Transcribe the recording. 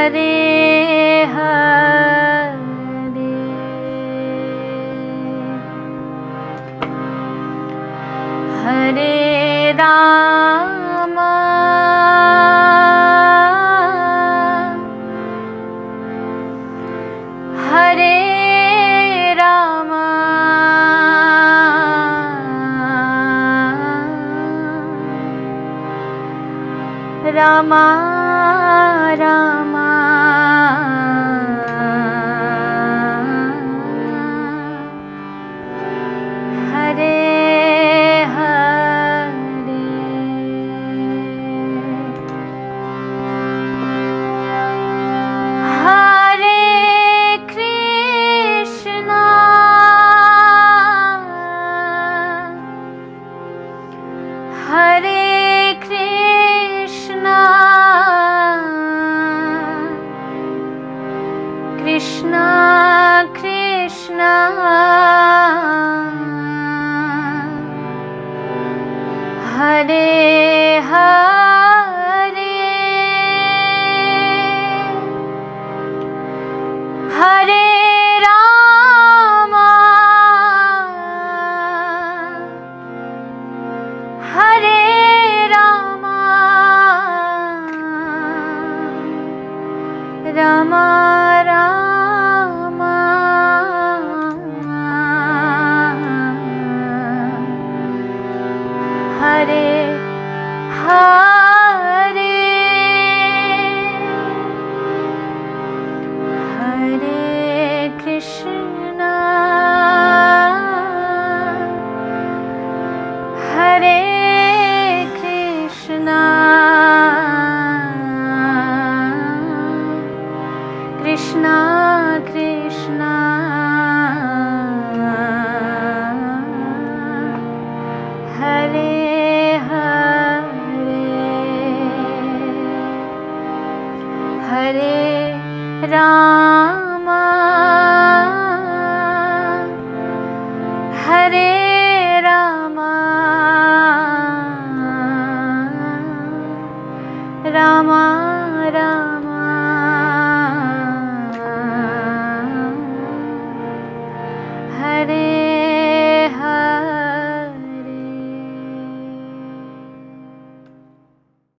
Hare Hare. Hare Rama Hare Rama Rama Rama Hare Hare. Hare Krishna Krishna Krishna Hare Hare Hare Rama Hare Rama Rama Hare Hare Hare Krishna Hare Krishna Krishna Krishna Hare Hare Rama Hare Rama Rama Rama Hare